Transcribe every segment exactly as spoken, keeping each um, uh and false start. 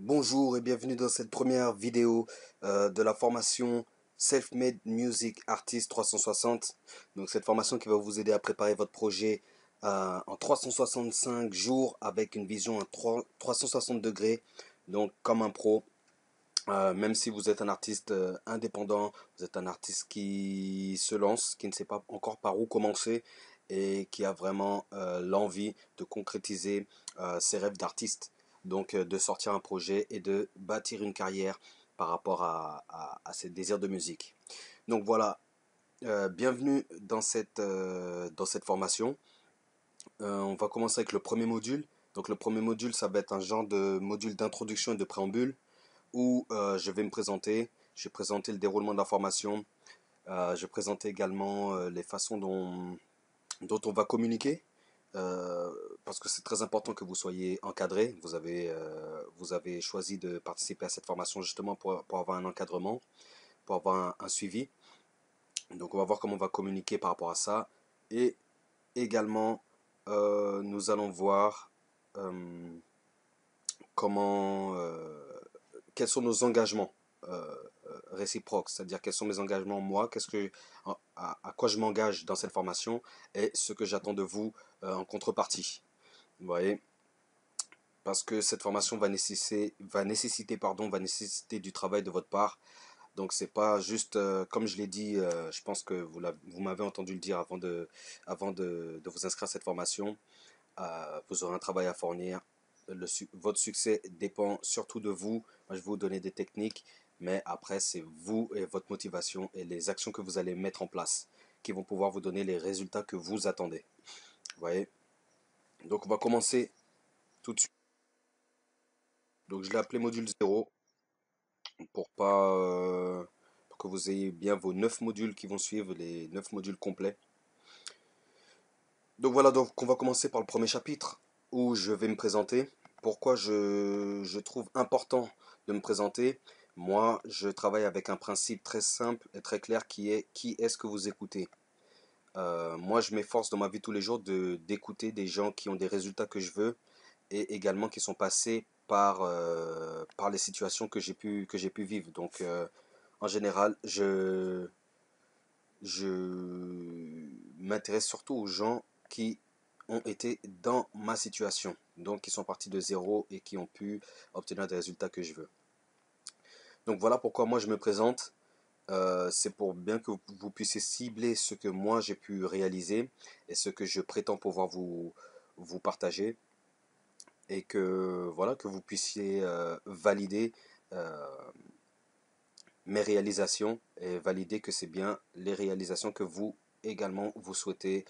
Bonjour et bienvenue dans cette première vidéo euh, de la formation Self-Made Music Artist trois cent soixante. Donc cette formation qui va vous aider à préparer votre projet euh, en trois cent soixante-cinq jours avec une vision à trois cent soixante degrés, donc comme un pro. Euh, même si vous êtes un artiste euh, indépendant, vous êtes un artiste qui se lance, qui ne sait pas encore par où commencer et qui a vraiment euh, l'envie de concrétiser euh, ses rêves d'artiste, donc euh, de sortir un projet et de bâtir une carrière par rapport à, à, à ses désirs de musique. Donc voilà, euh, bienvenue dans cette, euh, dans cette formation. Euh, on va commencer avec le premier module. Donc le premier module, ça va être un genre de module d'introduction et de préambule, où euh, je vais me présenter, je vais présenter le déroulement de la formation, euh, je vais présenter également euh, les façons dont, dont on va communiquer, euh, parce que c'est très important que vous soyez encadré. Vous avez, euh, vous avez choisi de participer à cette formation justement pour, pour avoir un encadrement, pour avoir un, un suivi. Donc on va voir comment on va communiquer par rapport à ça, et également euh, nous allons voir euh, comment... Euh, quels sont nos engagements euh, réciproques, c'est-à-dire quels sont mes engagements moi, qu'est-ce que, à, à quoi je m'engage dans cette formation et ce que j'attends de vous euh, en contrepartie. Vous voyez, parce que cette formation va nécessiter, va nécessiter, pardon, va nécessiter du travail de votre part. Donc c'est pas juste, euh, comme je l'ai dit, euh, je pense que vous, vous m'avez entendu le dire avant de, avant de, de vous inscrire à cette formation. Euh, vous aurez un travail à fournir. Le, votre succès dépend surtout de vous. Moi, je vais vous donner des techniques, mais après c'est vous et votre motivation et les actions que vous allez mettre en place qui vont pouvoir vous donner les résultats que vous attendez. Vous voyez, donc on va commencer tout de suite. Donc je l'ai appelé module zéro pour pas euh, pour que vous ayez bien vos neuf modules qui vont suivre, les neuf modules complets. Donc voilà, donc on va commencer par le premier chapitre où je vais me présenter. Pourquoi je, je trouve important de me présenter? Moi, je travaille avec un principe très simple et très clair qui est: qui est-ce que vous écoutez? euh, Moi, je m'efforce dans ma vie tous les jours de d'écouter des gens qui ont des résultats que je veux et également qui sont passés par, euh, par les situations que j'ai pu, que j'ai pu vivre. Donc, euh, en général, je, je m'intéresse surtout aux gens qui ont été dans ma situation, donc qui sont partis de zéro et qui ont pu obtenir des résultats que je veux. Donc voilà pourquoi moi je me présente. Euh, c'est pour bien que vous puissiez cibler ce que moi j'ai pu réaliser et ce que je prétends pouvoir vous, vous partager, et que voilà, que vous puissiez euh, valider euh, mes réalisations et valider que c'est bien les réalisations que vous également vous souhaitez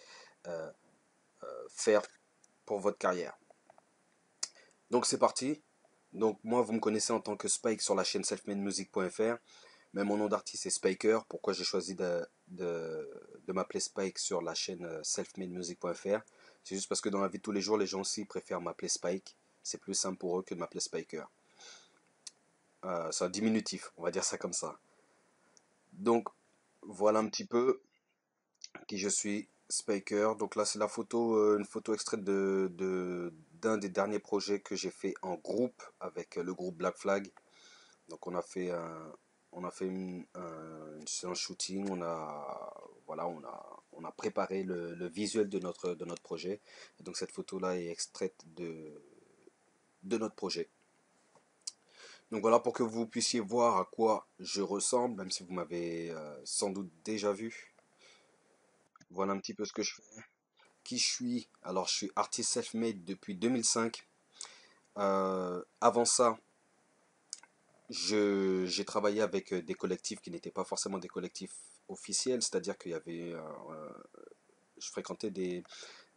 euh, faire pour votre carrière. Donc c'est parti. Donc moi, vous me connaissez en tant que Spike sur la chaîne selfmademusic point F R, mais mon nom d'artiste est Spyker. Pourquoi j'ai choisi de, de, de m'appeler Spike sur la chaîne selfmademusic point F R? C'est juste parce que dans la vie de tous les jours, les gens aussi préfèrent m'appeler Spike. C'est plus simple pour eux que de m'appeler Spyker. Euh, c'est un diminutif, on va dire ça comme ça. Donc voilà un petit peu qui je suis, Spyker. Donc là c'est la photo, euh, une photo extraite de d'un de, des derniers projets que j'ai fait en groupe avec le groupe Black Flag. Donc on a fait un, on a fait une, un, un shooting, on a voilà on a on a préparé le, le visuel de notre de notre projet. Et donc cette photo là est extraite de de notre projet. Donc voilà, pour que vous puissiez voir à quoi je ressemble, même si vous m'avez euh, sans doute déjà vu. Voilà un petit peu ce que je fais, qui je suis. Alors je suis artiste self-made depuis deux mille cinq. Euh, avant ça, j'ai travaillé avec des collectifs qui n'étaient pas forcément des collectifs officiels, c'est-à-dire qu'il y avait, euh, je fréquentais des,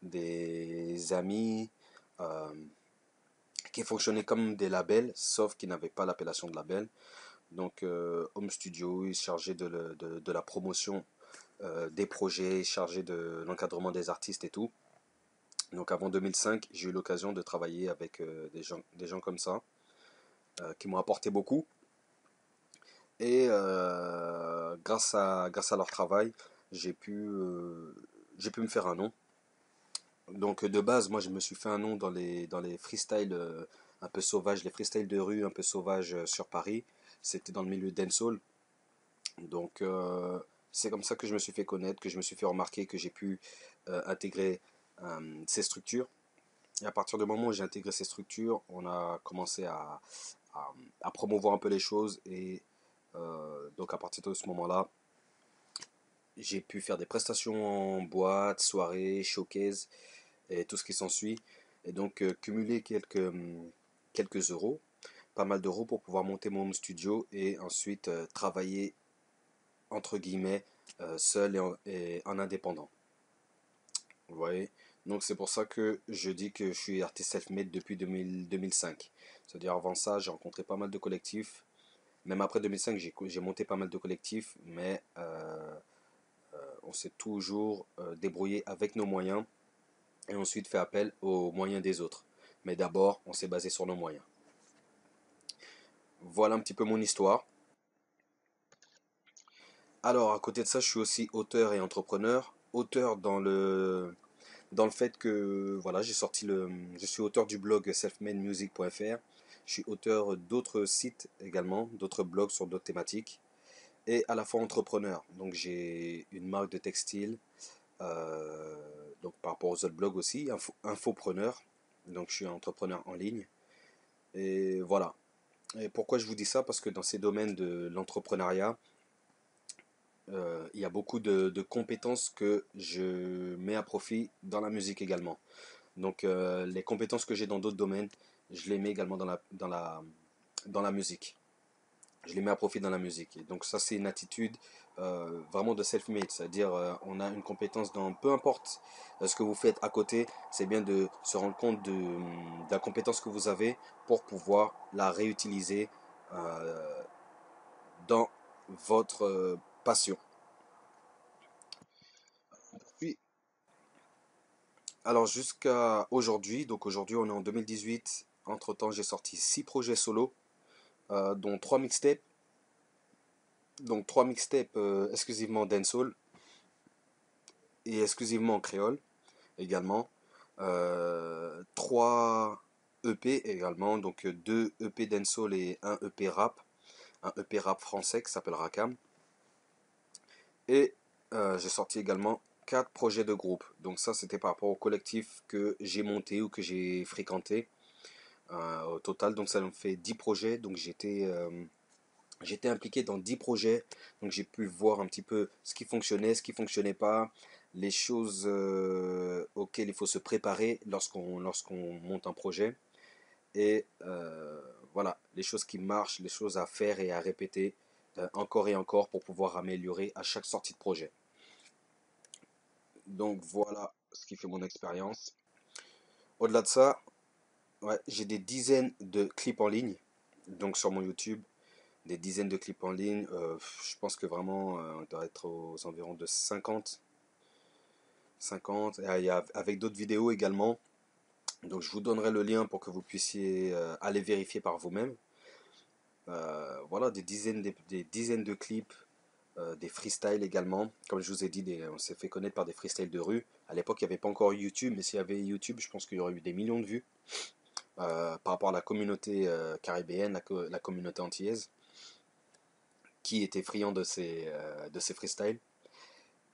des amis euh, qui fonctionnaient comme des labels, sauf qu'ils n'avaient pas l'appellation de label. Donc euh, Home Studio, ils se chargeaient de, le, de, de la promotion Euh, des projets, chargés de l'encadrement des artistes et tout. Donc avant deux mille cinq, j'ai eu l'occasion de travailler avec euh, des, gens, des gens comme ça, euh, qui m'ont apporté beaucoup. Et euh, grâce, à, grâce à leur travail, j'ai pu, euh, j'ai pu me faire un nom. Donc de base, moi je me suis fait un nom dans les, dans les freestyles euh, un peu sauvage, les freestyles de rue un peu sauvage sur Paris. C'était dans le milieu dancehall. Donc euh, c'est comme ça que je me suis fait connaître, que je me suis fait remarquer, que j'ai pu euh, intégrer euh, ces structures. Et à partir du moment où j'ai intégré ces structures, on a commencé à, à, à promouvoir un peu les choses. Et euh, donc à partir de ce moment-là, j'ai pu faire des prestations en boîte, soirée, showcase et tout ce qui s'ensuit. Et donc euh, cumuler quelques, quelques euros, pas mal d'euros pour pouvoir monter mon home studio et ensuite euh, travailler entre guillemets euh, seul et en, et en indépendant. Vous voyez? Donc c'est pour ça que je dis que je suis artiste self-made depuis deux mille, deux mille cinq. C'est-à-dire avant ça, j'ai rencontré pas mal de collectifs. Même après deux mille cinq, j'ai monté pas mal de collectifs. Mais euh, euh, on s'est toujours euh, débrouillé avec nos moyens. Et ensuite fait appel aux moyens des autres. Mais d'abord, on s'est basé sur nos moyens. Voilà un petit peu mon histoire. Alors à côté de ça, je suis aussi auteur et entrepreneur. Auteur dans le... Dans le fait que voilà, j'ai sorti le, je suis auteur du blog selfmademusic point F R. Je suis auteur d'autres sites également, d'autres blogs sur d'autres thématiques, et à la fois entrepreneur. Donc j'ai une marque de textile, euh, donc par rapport aux autres blogs aussi, info, infopreneur. Donc je suis entrepreneur en ligne. Et voilà. Et pourquoi je vous dis ça? Parce que dans ces domaines de l'entrepreneuriat, Euh, il y a beaucoup de, de compétences que je mets à profit dans la musique également. Donc euh, les compétences que j'ai dans d'autres domaines, je les mets également dans la, dans, la, dans la musique. Je les mets à profit dans la musique. Et donc ça, c'est une attitude euh, vraiment de self-made. C'est-à-dire euh, on a une compétence dans peu importe ce que vous faites à côté. C'est bien de se rendre compte de, de la compétence que vous avez pour pouvoir la réutiliser euh, dans votre... Euh, passion. Puis, alors jusqu'à aujourd'hui, donc aujourd'hui on est en deux mille dix-huit, entre temps j'ai sorti six projets solo, euh, dont trois mixtapes, donc trois mixtapes euh, exclusivement dancehall et exclusivement créole également, euh, trois E P également, donc deux E P dancehall et un E P rap, un E P rap français qui s'appelle Rakam. Et euh, j'ai sorti également quatre projets de groupe. Donc ça, c'était par rapport au collectif que j'ai monté ou que j'ai fréquenté euh, au total. Donc ça me fait dix projets. Donc j'étais euh, j'étais impliqué dans dix projets. Donc j'ai pu voir un petit peu ce qui fonctionnait, ce qui ne fonctionnait pas, les choses euh, auxquelles il faut se préparer lorsqu'on lorsqu'on monte un projet. Et euh, voilà, les choses qui marchent, les choses à faire et à répéter encore et encore pour pouvoir améliorer à chaque sortie de projet. Donc voilà ce qui fait mon expérience. Au-delà de ça, ouais, j'ai des dizaines de clips en ligne, donc sur mon YouTube, des dizaines de clips en ligne. Euh, je pense que vraiment euh, on doit être aux environs de cinquante, cinquante, et avec d'autres vidéos également. Donc je vous donnerai le lien pour que vous puissiez euh, aller vérifier par vous-même. Euh, voilà, des dizaines, des, des dizaines de clips, euh, des freestyles également. Comme je vous ai dit, des, on s'est fait connaître par des freestyles de rue. À l'époque, il n'y avait pas encore YouTube, mais s'il y avait YouTube, je pense qu'il y aurait eu des millions de vues euh, par rapport à la communauté euh, caribéenne, la, la communauté antillaise, qui était friand de ces, euh, de ces freestyles.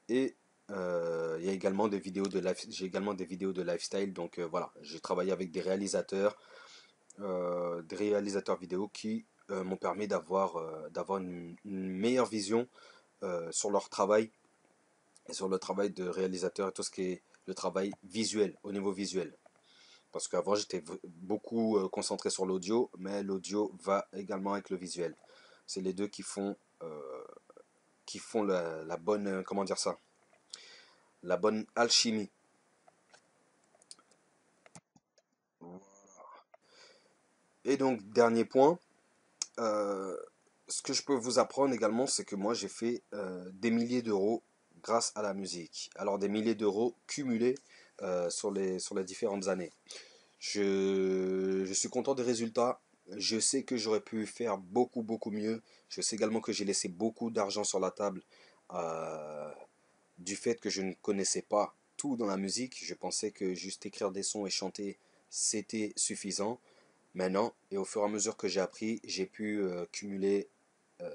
Et euh, il y a également des vidéos de life, j'ai également des vidéos de lifestyle. Donc euh, voilà, j'ai travaillé avec des réalisateurs, euh, des réalisateurs vidéo qui Euh, m'ont permis d'avoir euh, d'avoir une, une meilleure vision euh, sur leur travail et sur le travail de réalisateur et tout ce qui est le travail visuel, au niveau visuel. Parce qu'avant, j'étais beaucoup euh, concentré sur l'audio, mais l'audio va également avec le visuel. C'est les deux qui font, euh, qui font la, la bonne, euh, comment dire ça, la bonne alchimie. Et donc, dernier point. Euh, ce que je peux vous apprendre également, c'est que moi j'ai fait euh, des milliers d'euros grâce à la musique. Alors des milliers d'euros cumulés euh, sur, les, sur les différentes années. Je, je suis content des résultats. Je sais que j'aurais pu faire beaucoup beaucoup mieux. Je sais également que j'ai laissé beaucoup d'argent sur la table euh, du fait que je ne connaissais pas tout dans la musique. Je pensais que juste écrire des sons et chanter, c'était suffisant. maintenant. Et au fur et à mesure que j'ai appris, j'ai pu euh, cumuler euh,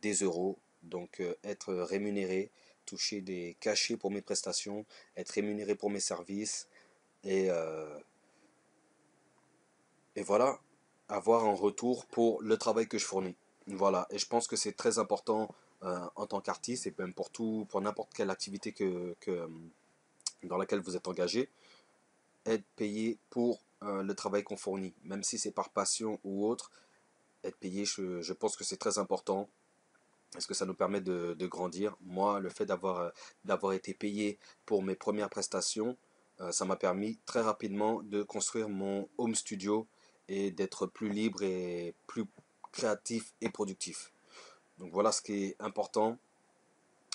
des euros, donc euh, être rémunéré, toucher des cachets pour mes prestations, être rémunéré pour mes services, et, euh, et voilà, avoir un retour pour le travail que je fournis. Voilà, et je pense que c'est très important euh, en tant qu'artiste, et même pour tout, pour n'importe quelle activité que, que, dans laquelle vous êtes engagé, être payé pour euh, le travail qu'on fournit, même si c'est par passion ou autre. Être payé, je, je pense que c'est très important, parce que ça nous permet de, de grandir. Moi, le fait d'avoir euh, d'avoir été payé pour mes premières prestations, euh, ça m'a permis très rapidement de construire mon home studio et d'être plus libre et plus créatif et productif. Donc voilà ce qui est important,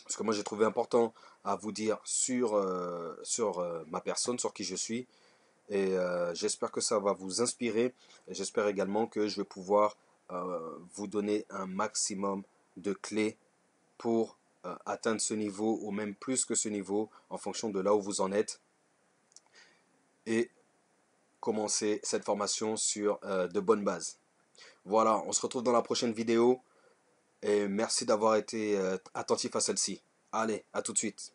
ce que moi j'ai trouvé important à vous dire sur, euh, sur euh, ma personne, sur qui je suis. Et euh, j'espère que ça va vous inspirer. J'espère également que je vais pouvoir euh, vous donner un maximum de clés pour euh, atteindre ce niveau, ou même plus que ce niveau, en fonction de là où vous en êtes. Et commencer cette formation sur euh, de bonnes bases. Voilà, on se retrouve dans la prochaine vidéo. Et merci d'avoir été euh, attentif à celle-ci. Allez, à tout de suite.